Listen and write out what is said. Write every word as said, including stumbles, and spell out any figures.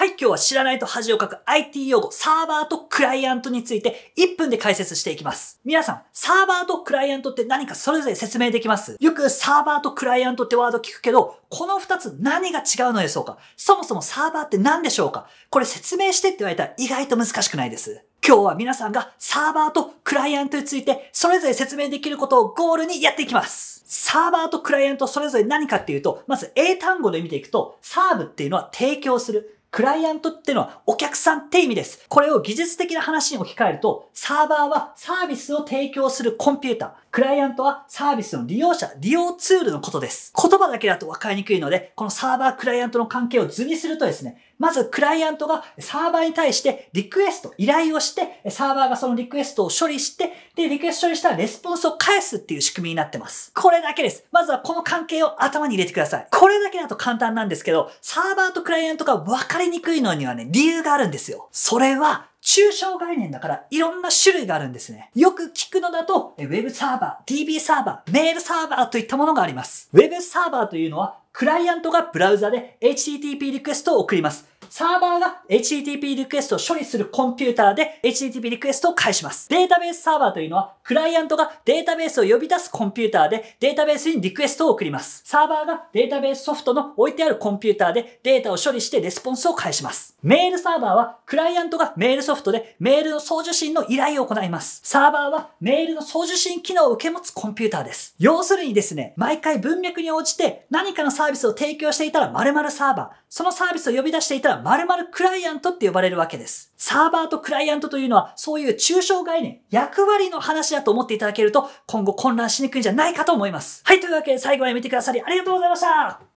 はい、今日は知らないと恥をかく アイティー 用語、サーバーとクライアントについていっぷんで解説していきます。皆さん、サーバーとクライアントって何かそれぞれ説明できます？よくサーバーとクライアントってワード聞くけど、このふたつ何が違うのでしょうか？そもそもサーバーって何でしょうか？これ説明してって言われたら意外と難しくないです。今日は皆さんがサーバーとクライアントについてそれぞれ説明できることをゴールにやっていきます。サーバーとクライアントそれぞれ何かっていうと、まず英単語の意味でいくと、サーブっていうのは提供する。クライアントっていうのはお客さんって意味です。これを技術的な話に置き換えると、サーバーはサービスを提供するコンピューター。クライアントはサービスの利用者、利用ツールのことです。言葉だけだと分かりにくいので、このサーバー、クライアントの関係を図にするとですね、まずクライアントがサーバーに対してリクエスト、依頼をして、サーバーがそのリクエストを処理して、で、リクエスト処理したらレスポンスを返すっていう仕組みになってます。これだけです。まずはこの関係を頭に入れてください。これだけだと簡単なんですけど、サーバーとクライアントが分かりにくいのにはね、理由があるんですよ。それは、抽象概念だからいろんな種類があるんですね。よく聞くのだと、ウェブサーバー、ディービー サーバー、メールサーバーといったものがあります。ウェブサーバーというのは、クライアントがブラウザで エイチティーティーピー リクエストを送ります。サーバーが エイチティーティーピー リクエストを処理するコンピューターで エイチティーティーピー リクエストを返します。データベースサーバーというのは、クライアントがデータベースを呼び出すコンピューターでデータベースにリクエストを送ります。サーバーがデータベースソフトの置いてあるコンピューターでデータを処理してレスポンスを返します。メールサーバーは、クライアントがメールソフトでメールの送受信の依頼を行います。サーバーはメールの送受信機能を受け持つコンピューターです。要するにですね、毎回文脈に応じて何かのサービスを提供していたら〇〇サーバー、そのサービスを呼び出していたら〇〇クライアントって呼ばれるわけです。サーバーとクライアントというのはそういう抽象概念、役割の話だと思っていただけると今後混乱しにくいんじゃないかと思います。はい、というわけで最後まで見てくださりありがとうございました。